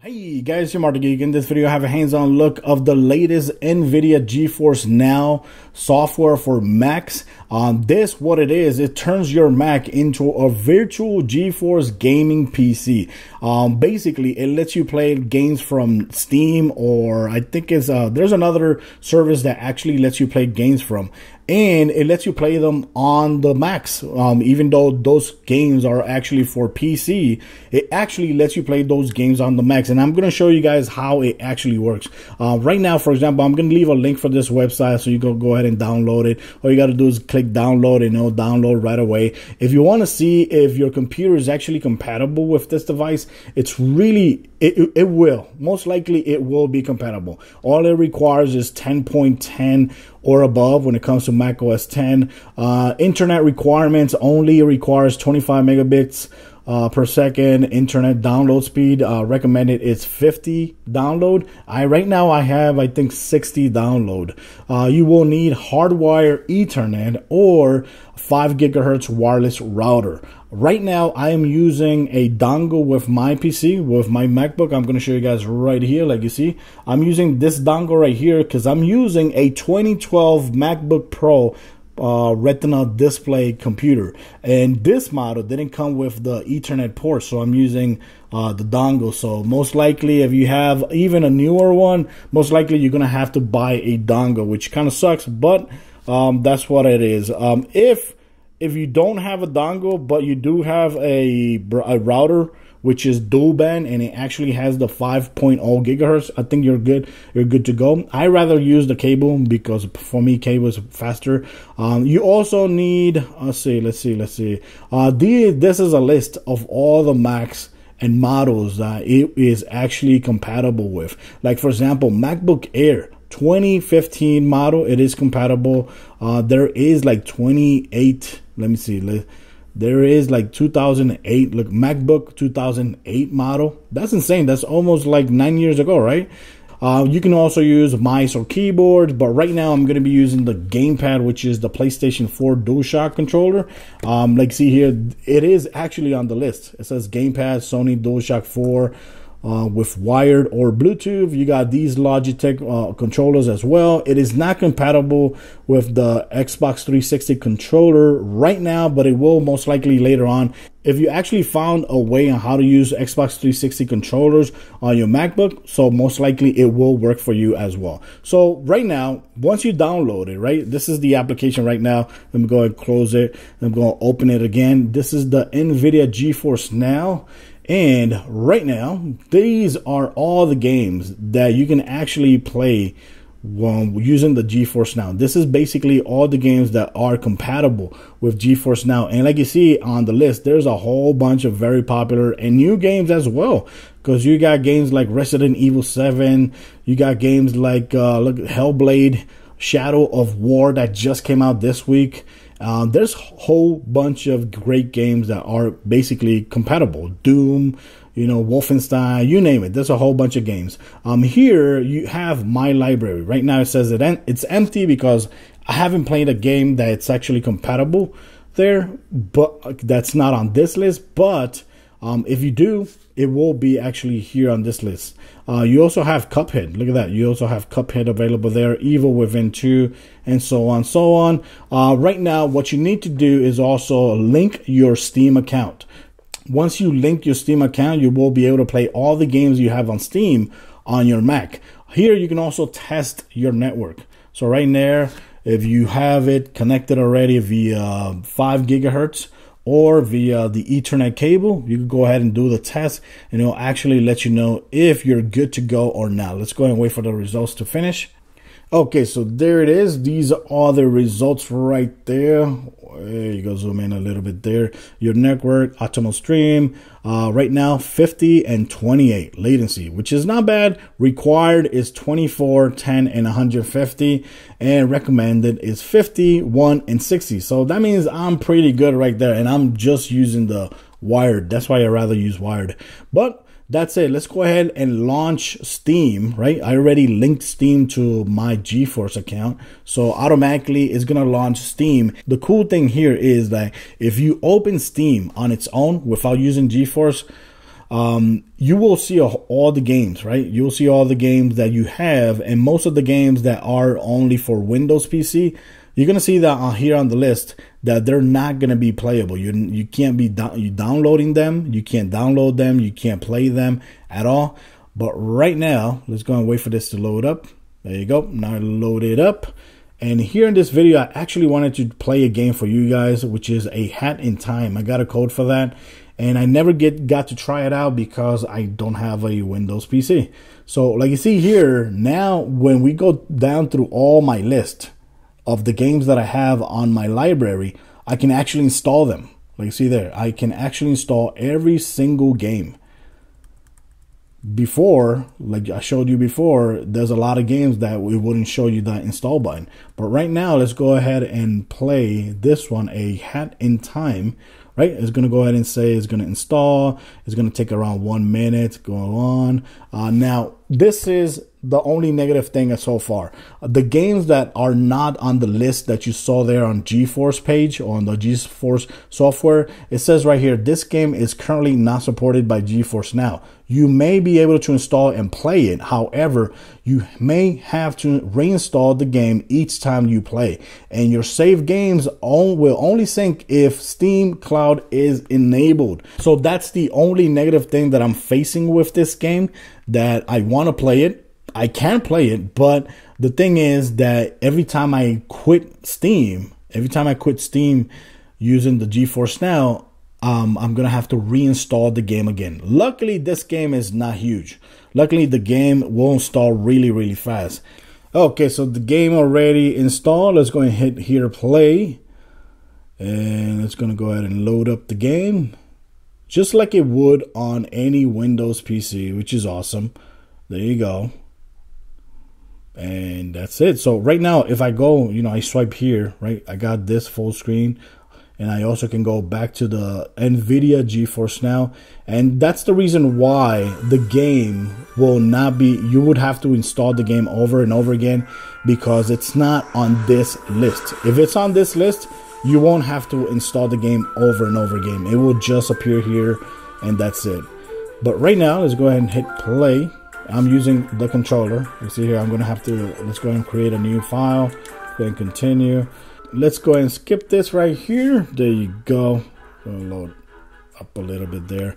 Hey guys, you're Marc The Geek. In this video I have a hands-on look of the latest NVIDIA GeForce Now software for Macs. This what it is, it turns your Mac into a virtual GeForce gaming PC. Basically it lets you play games from Steam, or I think it's there's another service that actually lets you play games from, and it lets you play them on the Macs. Even though those games are actually for PC, it actually lets you play those games on the Macs, and I'm going to show you guys how it actually works. Right now, for example, I'm going to leave a link for this website so you can go ahead and download it. All you got to do is click download and it'll download right away. If you want to see if your computer is actually compatible with this device, it's really, it will. Most likely it will be compatible. All it requires is 10.10 or above when it comes to macOS 10. Internet requirements only requires 25 megabits per second internet download speed. Recommended is 50 download. Right now I have, I think, 60 download. You will need hardwire Ethernet or 5 GHz wireless router. Right now I am using a dongle with my PC, with my MacBook. I'm going to show you guys right here. Like you see, I'm using this dongle right here because I'm using a 2012 MacBook Pro Retina display computer, and this model didn't come with the Ethernet port, so I'm using the dongle. So most likely if you have even a newer one, most likely you're gonna have to buy a dongle, which kind of sucks, but that's what it is. If you don't have a dongle but you do have a router which is dual band and it actually has the 5.0 GHz, I think you're good to go. I rather use the cable because for me cable is faster. You also need, let's see, this is a list of all the Macs and models that it is actually compatible with. Like for example, MacBook Air 2015 model, it is compatible. There is like 28, let me see, there is like 2008, look, MacBook 2008 model. That's insane. That's almost like 9 years ago, right? You can also use mice or keyboard, but right now I'm going to be using the gamepad, which is the PlayStation 4 DualShock controller. Like see here, it is actually on the list. It says gamepad, Sony DualShock 4. With wired or Bluetooth. You got these Logitech controllers as well. It is not compatible with the Xbox 360 controller right now, but it will most likely later on. If you actually found a way on how to use Xbox 360 controllers on your MacBook, so most likely it will work for you as well. So right now, once you download it, right, this is the application right now. Let me go ahead and close it. I'm going to open it again. This is the NVIDIA GeForce Now. And right now, these are all the games that you can actually play using the GeForce Now. This is basically all the games that are compatible with GeForce Now. And like you see on the list, there's a whole bunch of very popular and new games as well. Because you got games like Resident Evil 7. You got games like Hellblade, Shadow of War that just came out this week. There's a whole bunch of great games that are basically compatible. Doom, you know, Wolfenstein, you name it. There's a whole bunch of games. Here you have my library. Right now it says it's empty because I haven't played a game that's actually compatible there, but that's not on this list. But if you do, it will be actually here on this list. You also have Cuphead. Look at that. You also have Cuphead available there, Evil Within 2, and so on, so on. Right now, what you need to do is also link your Steam account. Once you link your Steam account, you will be able to play all the games you have on Steam on your Mac. Here, you can also test your network. So right there, if you have it connected already via 5 GHz, or via the Ethernet cable, you can go ahead and do the test, and it'll actually let you know if you're good to go or not. Let's go ahead and wait for the results to finish. Okay, so there it is. These are the results right there. There you go, zoom in a little bit there. Your network, optimal stream. Right now, 50 and 28 latency, which is not bad. Required is 24, 10, and 150. And recommended is 50, 1, and 60. So that means I'm pretty good right there. And I'm just using the wired. That's why I rather use wired. But that's it. Let's go ahead and launch Steam, right? I already linked Steam to my GeForce account, so automatically it's going to launch Steam. The cool thing here is that if you open Steam on its own without using GeForce, you will see all the games, right? You'll see all the games that you have, and most of the games that are only for Windows PC, you're going to see that on here on the list that they're not going to be playable. You can't be downloading them. You can't download them. You can't play them at all. But right now, let's go and wait for this to load up. There you go. Now I load it up. And here in this video, I actually wanted to play a game for you guys, which is A Hat in Time. I got a code for that, and I never got to try it out because I don't have a Windows PC. So like you see here, now when we go down through all my list of the games that I have on my library, I can actually install them. Like you see there, I can actually install every single game. Before, like I showed you before, there's a lot of games that we wouldn't show you that install button. But right now, let's go ahead and play this one, A Hat in Time, right? It's going to go ahead and say it's going to install. It's going to take around 1 minute. Go on. Now, this is the only negative thing so far. The games that are not on the list that you saw there on GeForce page, on the GeForce software, it says right here, this game is currently not supported by GeForce Now. You may be able to install and play it. However, you may have to reinstall the game each time you play. And your saved games will only sync if Steam Cloud is enabled. So that's the only negative thing that I'm facing with this game, that I want to play it. I can play it, but the thing is that every time I quit Steam using the GeForce Now, I'm going to have to reinstall the game again. Luckily, this game is not huge. Luckily, the game will install really, really fast. Okay, so the game already installed. Let's go and hit here play. And it's going to go ahead and load up the game, just like it would on any Windows PC, which is awesome. There you go. And that's it. So right now, if I go, you know, I swipe here, right? I got this full screen. And I also can go back to the NVIDIA GeForce Now. And that's the reason why the game will not be, you would have to install the game over and over again, because it's not on this list. If it's on this list, you won't have to install the game over and over again. It will just appear here and that's it. But right now, let's go ahead and hit play. I'm using the controller. You see here, I'm going to have to, let's go ahead and create a new file. Go ahead and continue. Let's go ahead and skip this right here. There you go. Gonna load up a little bit there.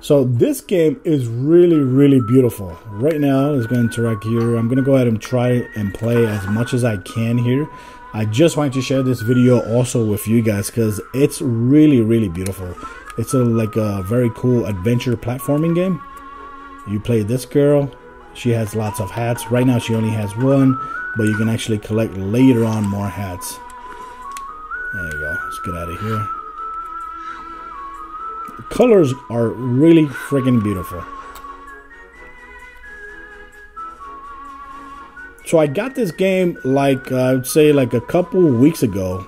So this game is really, really beautiful. Right now, it's going to interact here. I'm going to go ahead and try and play as much as I can here. I just wanted to share this video also with you guys because it's really, really beautiful. It's like a very cool adventure platforming game. You play this girl. She has lots of hats. Right now, she only has one, but you can actually collect later on more hats. There you go. Let's get out of here. The colors are really freaking beautiful. So I got this game like I would say like a couple weeks ago,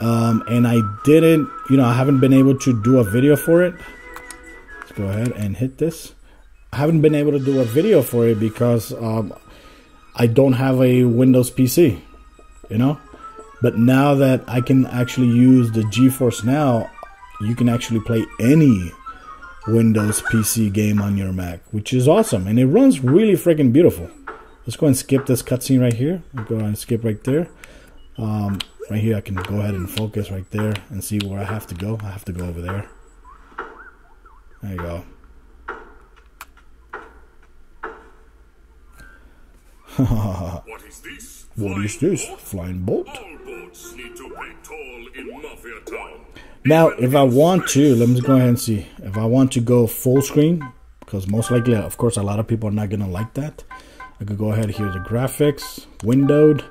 and I didn't, you know, I haven't been able to do a video for it. Let's go ahead and hit this. I haven't been able to do a video for it because I don't have a Windows PC, you know. But now that I can actually use the GeForce Now, you can actually play any Windows PC game on your Mac, which is awesome. And it runs really freaking beautiful. Let's go and skip this cutscene right here. I'll go and skip right there. Right here, I can go ahead and focus right there and see where I have to go. I have to go over there. There you go. What is this? What is this? Flying boat? Need to play tall in Mafia Town. Now, if I want to, let me go ahead and see. If I want to go full screen, because most likely, of course, a lot of people are not going to like that. I could go ahead here to graphics, windowed,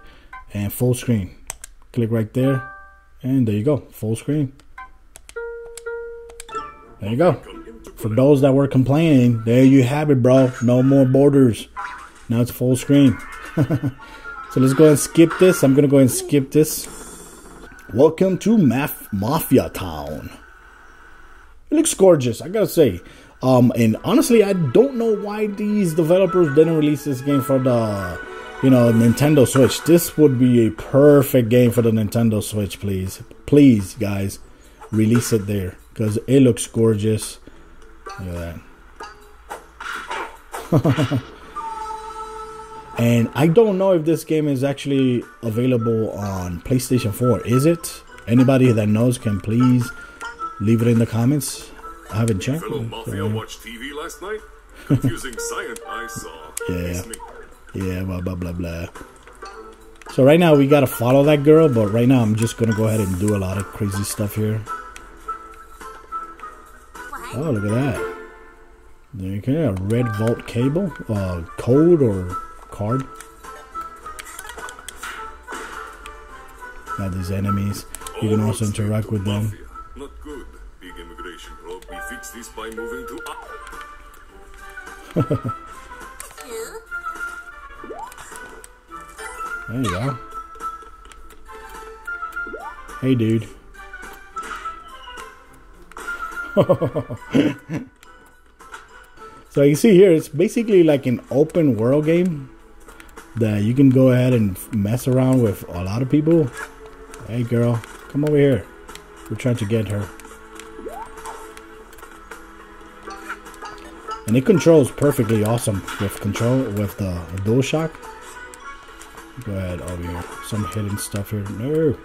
and full screen. Click right there, and there you go, full screen. There you go. For those that were complaining, there you have it, bro. No more borders. Now it's full screen. So let's go ahead and skip this. I'm going to go ahead and skip this. Welcome to Mafia Town. It looks gorgeous, I got to say. And honestly, I don't know why these developers didn't release this game for the, you know, Nintendo Switch. This would be a perfect game for the Nintendo Switch, please. Please, guys, release it there because it looks gorgeous. Look at that. And I don't know if this game is actually available on PlayStation 4. Is it? Anybody that knows can please leave it in the comments. I haven't checked. Fellow Mafia watched TV last night. Confusing science I saw. Yeah. Yeah, blah, blah, blah, blah. So right now we gotta follow that girl, but right now I'm just gonna go ahead and do a lot of crazy stuff here. Oh, look at that. There you go, a red vault cable, code or card. Got these enemies. You can also interact with them. Not good. Big immigration problem. We fix this by moving to. There you go. Hey, dude. So you see here, it's basically like an open world game that you can go ahead and mess around with a lot of people. Hey, girl, come over here. We're trying to get her. And it controls perfectly awesome with control with the DualShock. Go ahead over here. Some hidden stuff here. No.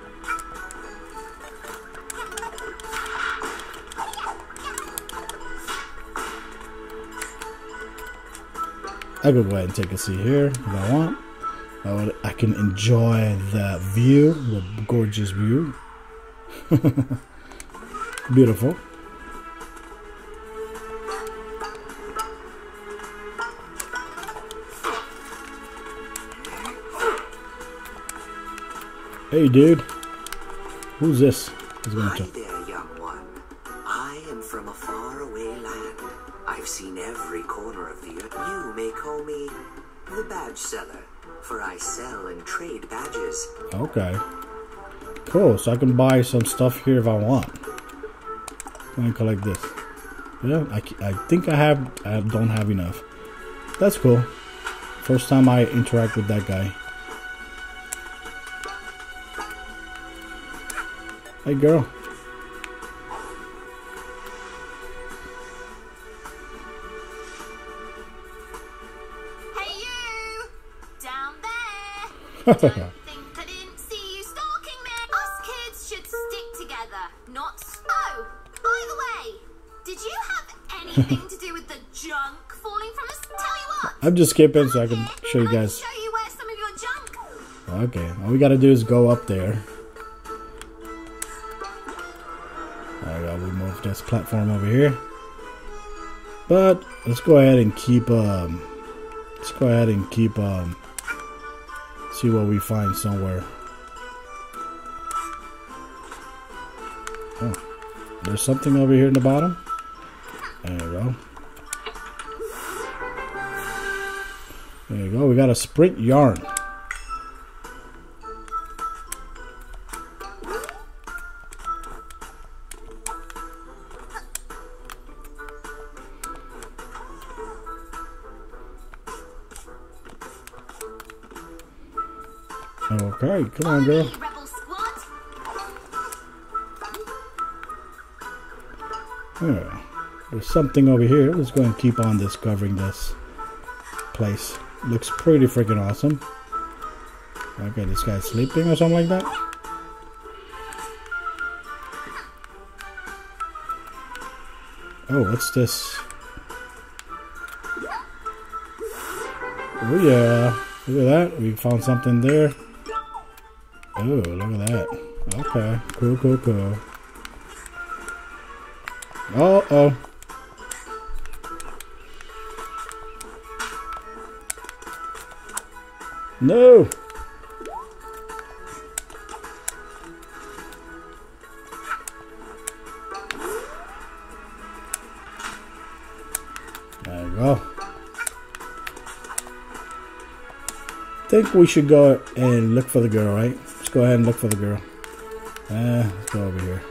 I could go ahead and take a seat here if I want. I can enjoy the view, the gorgeous view. Beautiful. Hey, dude. Who's this? Hi there, young one. I am from a faraway land. I've seen every corner of the earth. You may call me the Badge Seller, for I sell and trade badges. Okay. Cool. So I can buy some stuff here if I want. Can I collect this? Yeah, I think I have. I don't have enough. That's cool. First time I interact with that guy. Hey, girl. Hey, you! Down there! Don't think I didn't see you stalking me! Us kids should stick together, not... Oh! By the way, did you have anything to do with the junk falling from us? Tell you what! I'm just skipping so I can show you guys. I can show you where some of your junk... Okay, all we gotta do is go up there. We move this platform over here, but let's go ahead and keep see what we find somewhere. Oh, there's something over here in the bottom. There you go. There you go. We got a sprint yarn. Okay, come on, girl. Right. There's something over here. Let's go and keep on discovering this place. Looks pretty freaking awesome. Okay, this guy's sleeping or something like that. Oh, what's this? Oh, yeah. Look at that. We found something there. Oh, look at that. Okay. Cool, cool, cool. Uh-oh. No! There you go. I think we should go and look for the girl, right? Let's go ahead and look for the girl. Let's go over here.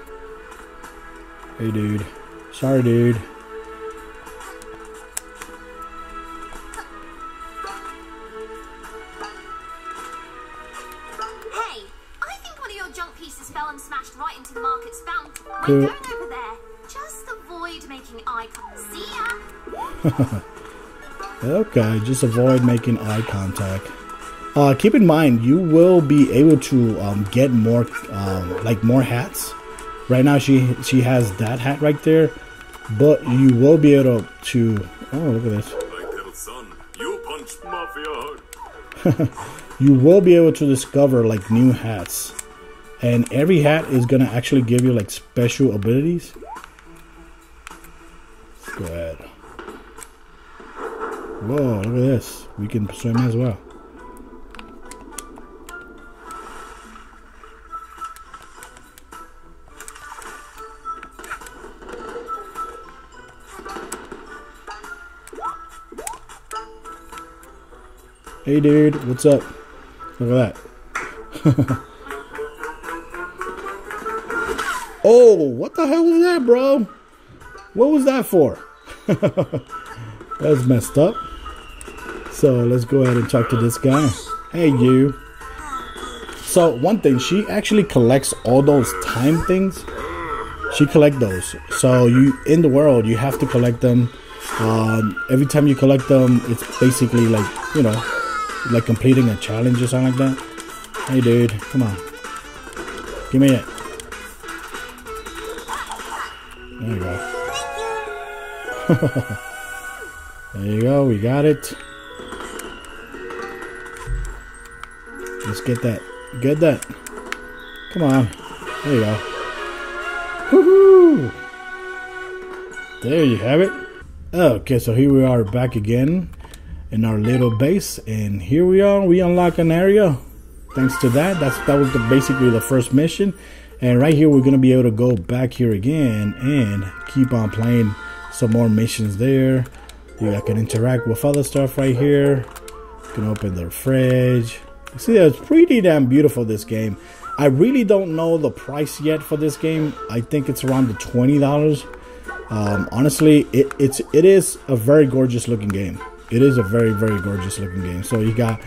Hey, dude. Sorry, dude. Hey, I think one of your junk pieces fell and smashed right into the market spout. I'm going over there. Just avoid making eye Okay, just avoid making eye contact. Keep in mind, you will be able to get more, more hats. Right now, she has that hat right there, but you will be able to. Oh, look at this. You will be able to discover like new hats, and every hat is gonna actually give you like special abilities. Go ahead. Whoa, look at this. We can swim as well. Hey dude, what's up? Look at that. Oh, what the hell was that, bro? What was that for? That's messed up. So let's go ahead and talk to this guy. Hey you. So one thing, she actually collects all those time things. She collects those. So you in the world, you have to collect them. Every time you collect them, it's basically like, you know, like completing a challenge or something like that. Hey dude, come on. Give me it. There you go. There you go, we got it. Let's get that. Get that. Come on. There you go. Woohoo! There you have it. Okay, so here we are back again in our little base, and here we are. We unlock an area thanks to that. That was basically the first mission, and right here we're gonna be able to go back here again and keep on playing some more missions there. I can interact with other stuff right here. You can open their fridge. You see, that's pretty damn beautiful, this game. I really don't know the price yet for this game. I think it's around the $20. Honestly, it is a very gorgeous looking game. It is a very gorgeous looking game. So you got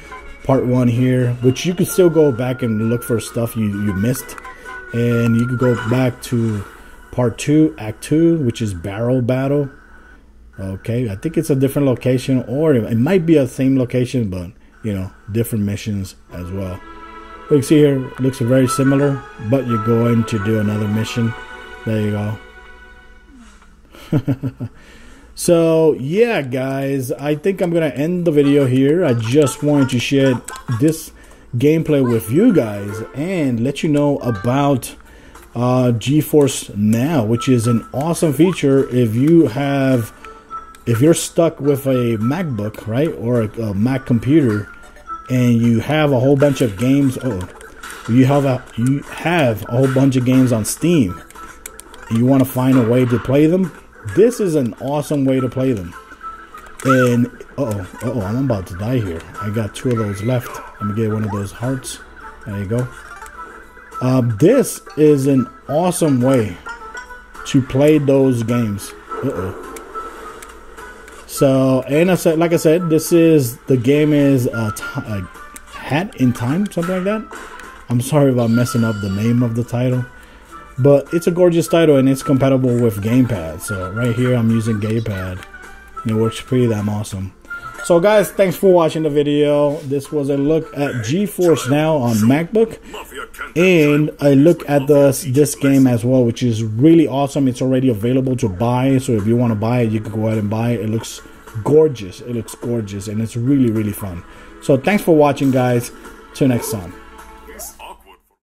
part one here, which you can still go back and look for stuff you missed, and you can go back to part two, act two, which is barrel battle. Okay, I think it's a different location, or it might be a same location, but you know, different missions as well. But you see here, it looks very similar, but you're going to do another mission. There you go. So yeah guys, I think I'm gonna end the video here. I just wanted to share this gameplay with you guys and let you know about GeForce Now, which is an awesome feature if you're stuck with a MacBook, right, or a Mac computer, and you have a whole bunch of games. You have a whole bunch of games on Steam and you want to find a way to play them. This is an awesome way to play them. And I'm about to die here. I got two of those left. Let me get one of those hearts. There you go. This is an awesome way to play those games. So, and I said, like I said, the game is A Hat in Time, something like that. I'm sorry about messing up the name of the title, but it's a gorgeous title and it's compatible with gamepad. So right here I'm using gamepad and it works pretty damn awesome. So guys, thanks for watching the video. This was a look at GeForce Now on MacBook and a look at this game as well, which is really awesome. It's already available to buy, so if you want to buy it, you can go ahead and buy it. It looks gorgeous, it looks gorgeous, and it's really fun. So thanks for watching guys, till next time.